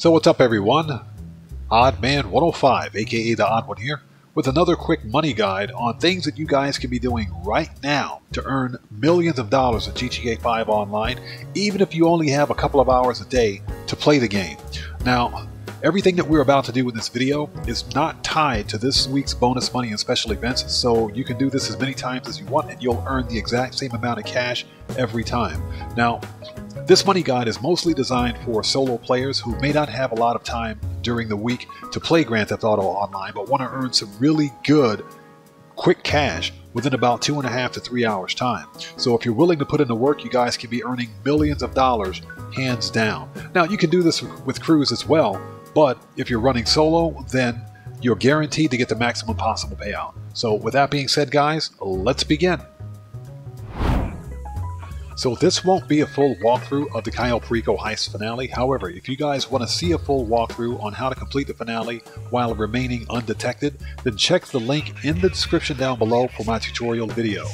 So what's up everyone, OddMan105 aka The Odd One here with another quick money guide on things that you guys can be doing right now to earn millions of dollars in GTA 5 Online, even if you only have a couple of hours a day to play the game. Now, everything that we're about to do in this video is not tied to this week's bonus money and special events, so you can do this as many times as you want and you'll earn the exact same amount of cash every time. Now, this money guide is mostly designed for solo players who may not have a lot of time during the week to play Grand Theft Auto Online but want to earn some really good quick cash within about 2.5 to 3 hours time. So if you're willing to put in the work, you guys can be earning millions of dollars hands down. Now you can do this with crews as well, but if you're running solo, then you're guaranteed to get the maximum possible payout. So with that being said guys, let's begin. So this won't be a full walkthrough of the Cayo Perico heist finale. However, if you guys want to see a full walkthrough on how to complete the finale while remaining undetected, then check the link in the description down below for my tutorial video.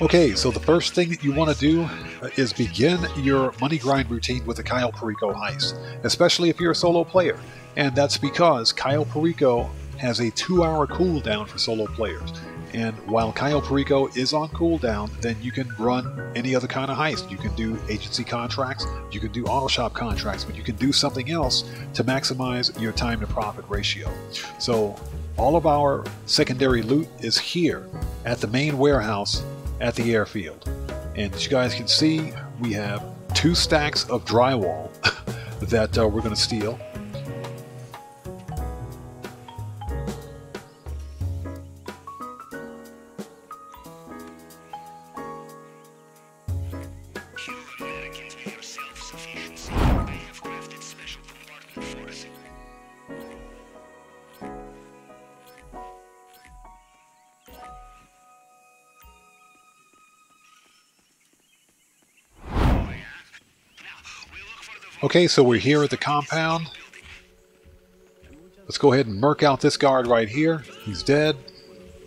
Okay, so the first thing that you want to do is begin your money grind routine with the Cayo Perico heist, especially if you're a solo player. And that's because Cayo Perico has a 2-hour cooldown for solo players. And while Cayo Perico is on cooldown, then you can run any other kind of heist. You can do agency contracts, you can do auto shop contracts, but you can do something else to maximize your time to profit ratio. So all of our secondary loot is here at the main warehouse at the airfield. And as you guys can see, we have 2 stacks of drywall that we're going to steal. Okay, so we're here at the compound. Let's go ahead and murk out this guard right here. He's dead.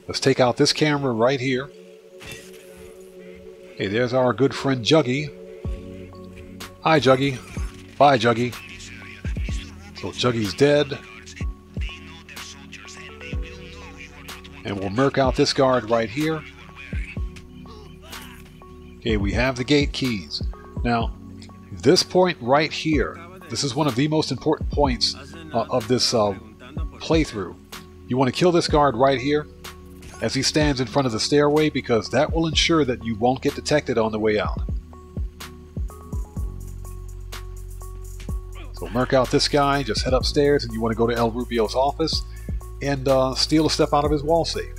Let's take out this camera right here. Hey, there's our good friend Juggy. Hi, Juggy. Bye, Juggy. So Juggy's dead. And we'll murk out this guard right here. Okay, we have the gate keys. Now, this point right here, this is one of the most important points of this playthrough. You want to kill this guard right here as he stands in front of the stairway, because that will ensure that you won't get detected on the way out. So murk out this guy, just head upstairs, and you want to go to El Rubio's office and steal a step out of his wall safe.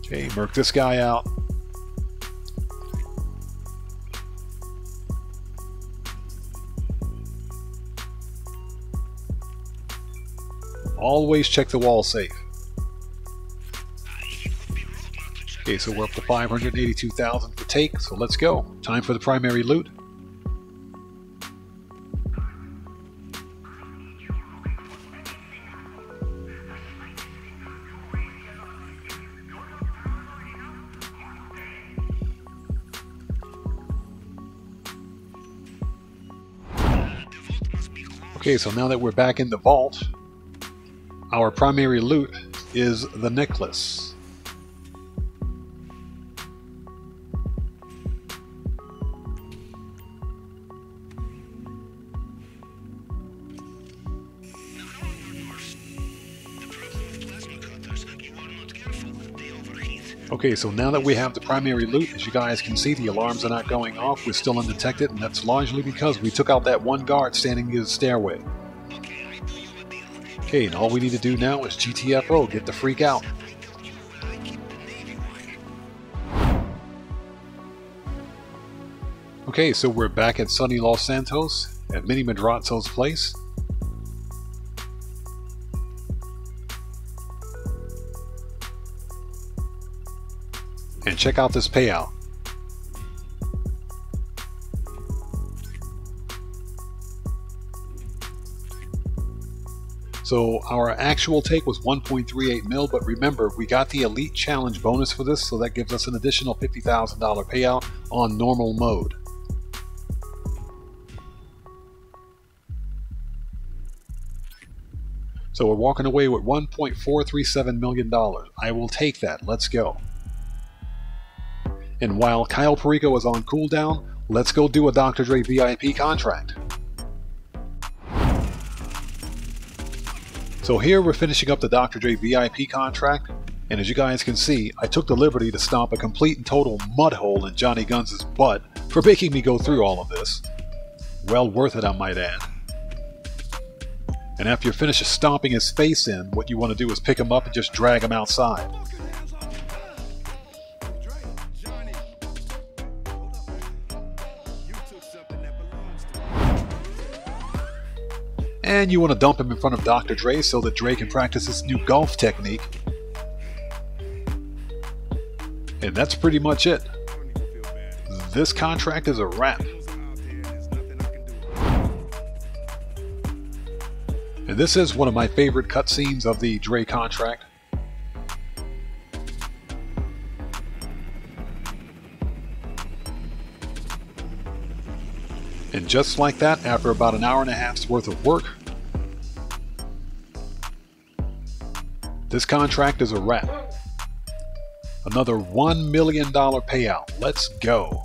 Okay, murk this guy out. Always check the wall safe. Okay, so we're up to 582,000 to take, so let's go. Time for the primary loot. Okay, so now that we're back in the vault, our primary loot is the necklace. Okay, so now that we have the primary loot, as you guys can see, the alarms are not going off. We're still undetected, and that's largely because we took out that one guard standing near the stairway. Okay, and all we need to do now is GTFO, get the freak out. Okay, so we're back at Sunny Los Santos at Mini Madrazo's place. And check out this payout. So our actual take was 1.38 mil, but remember, we got the Elite Challenge bonus for this, so that gives us an additional $50,000 payout on normal mode. So we're walking away with $1.437 million. I will take that. Let's go. And while Cayo Perico is on cooldown, let's go do a Dr. Dre VIP contract. So here we're finishing up the Dr. Dre VIP contract, and as you guys can see, I took the liberty to stomp a complete and total mud hole in Johnny Guns' butt for making me go through all of this. Well worth it, I might add. And after you finish stomping his face in, what you want to do is pick him up and just drag him outside. And you want to dump him in front of Dr. Dre so that Dre can practice his new golf technique. And that's pretty much it. This contract is a wrap. And this is one of my favorite cutscenes of the Dre contract. And just like that, after about an hour and a half's worth of work, this contract is a wrap. Another $1 million payout. Let's go.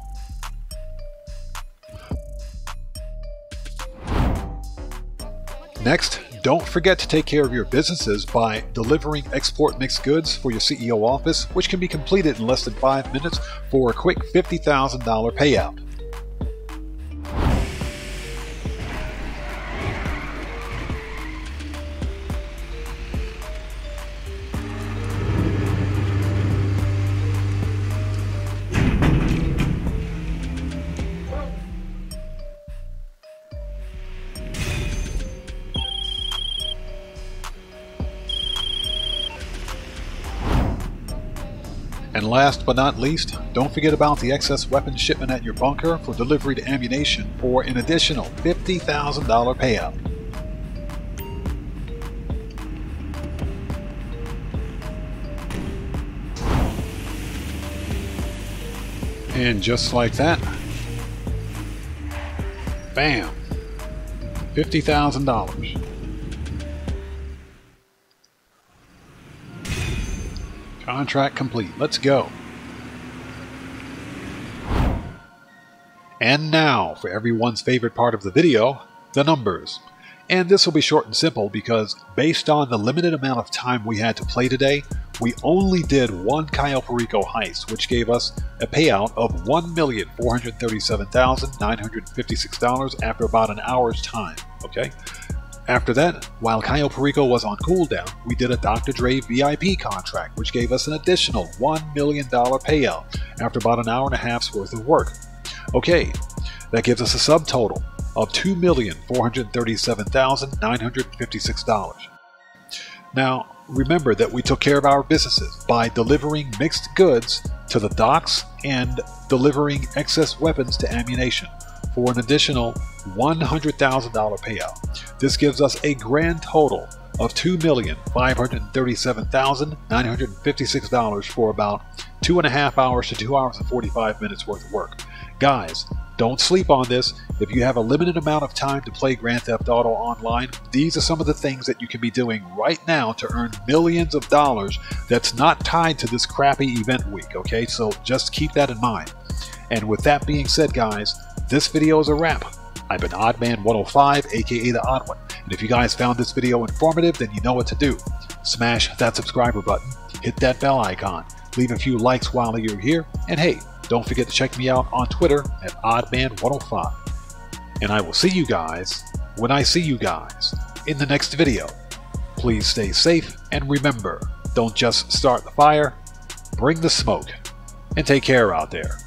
Next, don't forget to take care of your businesses by delivering export mixed goods for your CEO office, which can be completed in less than 5 minutes for a quick $50,000 payout. And last but not least, don't forget about the excess weapon shipment at your bunker for delivery to ammunition for an additional $50,000 payout. And just like that, bam, $50,000. Contract complete. Let's go. And now for everyone's favorite part of the video, the numbers. And this will be short and simple because based on the limited amount of time we had to play today, we only did one Cayo Perico heist, which gave us a payout of $1,437,956 after about an hour's time. Okay? After that, while Cayo Perico was on cooldown, we did a Dr. Dre VIP contract, which gave us an additional $1 million payout after about an hour and a half's worth of work. Okay, that gives us a subtotal of $2,437,956. Now, remember that we took care of our businesses by delivering mixed goods to the docks and delivering excess weapons to ammunition for an additional $100,000 payout. This gives us a grand total of $2,537,956 for about 2.5 hours to 2 hours and 45 minutes worth of work. Guys, don't sleep on this. If you have a limited amount of time to play Grand Theft Auto Online, these are some of the things that you can be doing right now to earn millions of dollars that's not tied to this crappy event week, okay? So just keep that in mind. And with that being said, guys, this video is a wrap. I've been OddMan105, aka The Odd One, and if you guys found this video informative, then you know what to do. Smash that subscriber button, hit that bell icon, leave a few likes while you're here, and hey, don't forget to check me out on Twitter at OddMan105. And I will see you guys when I see you guys in the next video. Please stay safe, and remember, don't just start the fire, bring the smoke, and take care out there.